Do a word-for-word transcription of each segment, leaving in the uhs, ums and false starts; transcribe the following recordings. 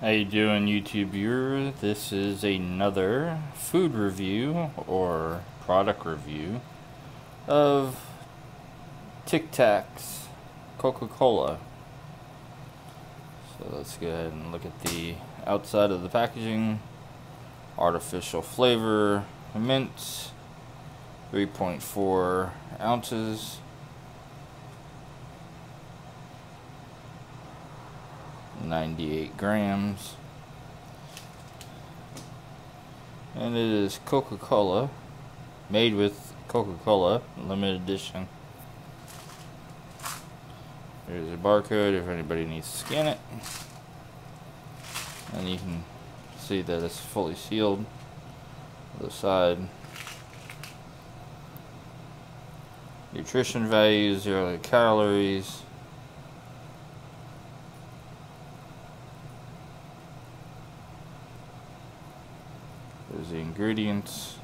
How you doing, YouTube viewer? This is another food review or product review of Tic Tacs Coca-Cola. So let's go ahead and look at the outside of the packaging. Artificial flavor, mint, three point four ounces. ninety-eight grams, and it is Coca-Cola, made with Coca-Cola, limited edition. There's a barcode if anybody needs to scan it, and you can see that it's fully sealed on the side. Nutrition values, zero calories, the ingredients,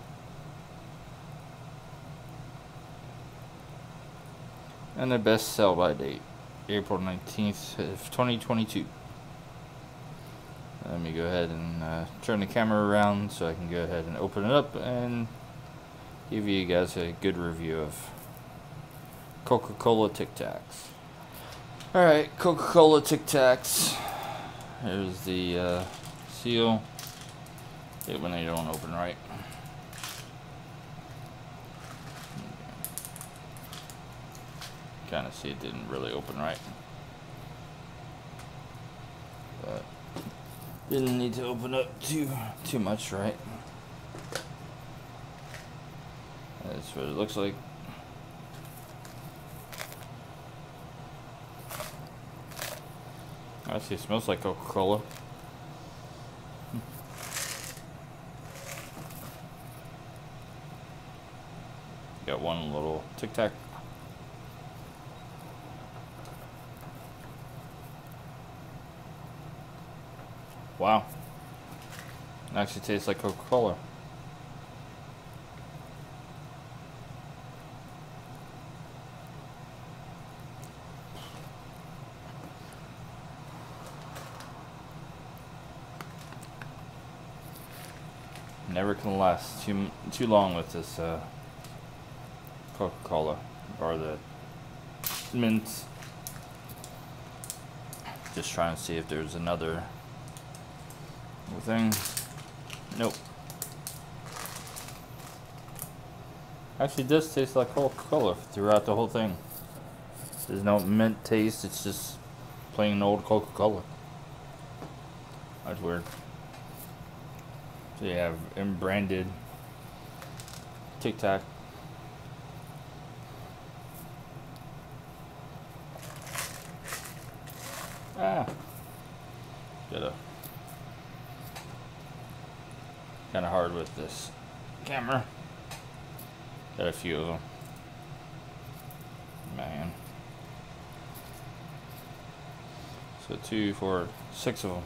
and the best sell by date, April nineteenth of twenty twenty-two. Let me go ahead and uh, turn the camera around so I can go ahead and open it up and give you guys a good review of Coca-Cola Tic Tacs. Alright, Coca-Cola Tic Tacs. Here's the uh, seal. It when they don't open right. Kind of see it didn't really open right, but didn't need to open up too too much, right? That's what it looks like. Actually, it smells like Coca-Cola. Got one little Tic Tac. Wow. It actually tastes like Coca-Cola. Never can last too too long with this uh Coca-Cola, or the mint. Just trying to see if there's another thing. Nope. Actually, it does taste like Coca-Cola throughout the whole thing. There's no mint taste, it's just plain old Coca-Cola. That's weird. So you have unbranded Tic Tac. Ah, get a kind of hard with this camera. Got a few of them, man. So two, four, six of them.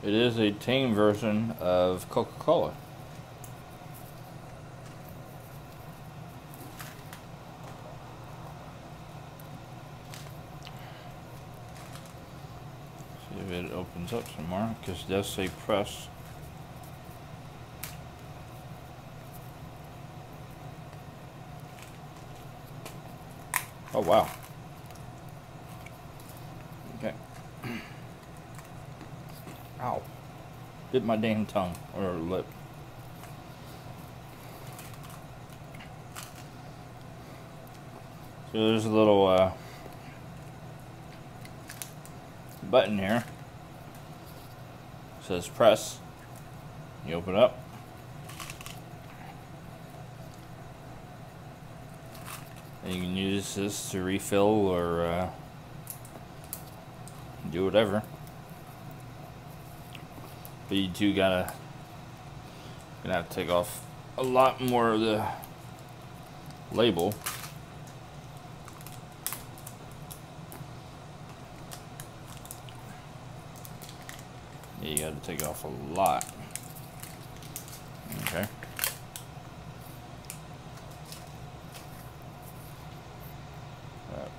It is a tame version of Coca-Cola. See if it opens up some more, because it does say press. Oh, wow. Okay. Ow. Bit my damn tongue or lip. So there's a little uh, button here. It says press. You open it up. And you can use this to refill or uh, do whatever. But you do gotta gonna have to take off a lot more of the label You got to take off a lot. Okay. Right.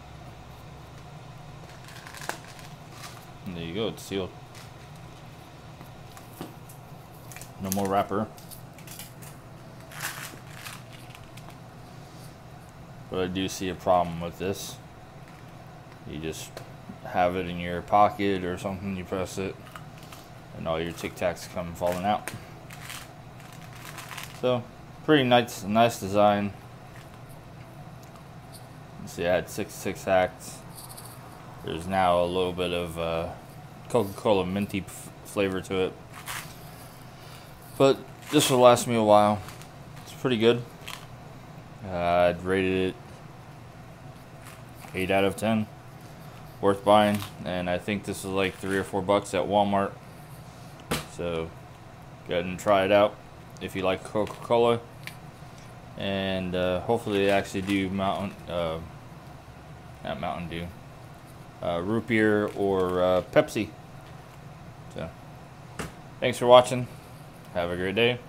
And there you go. It's sealed. No more wrapper. But I do see a problem with this. You just have it in your pocket or something, you press it, and all your Tic Tacs come falling out. So, pretty nice, nice design. You see, I had six Tic Tacs. There's now a little bit of uh, Coca-Cola minty f flavor to it. But this will last me a while. It's pretty good. Uh, I'd rated it eight out of ten. Worth buying, and I think this is like three or four bucks at Walmart. So go ahead and try it out if you like Coca-Cola, and uh, hopefully they actually do Mountain, uh, not Mountain Dew, uh, root beer or uh, Pepsi. So thanks for watching. Have a great day.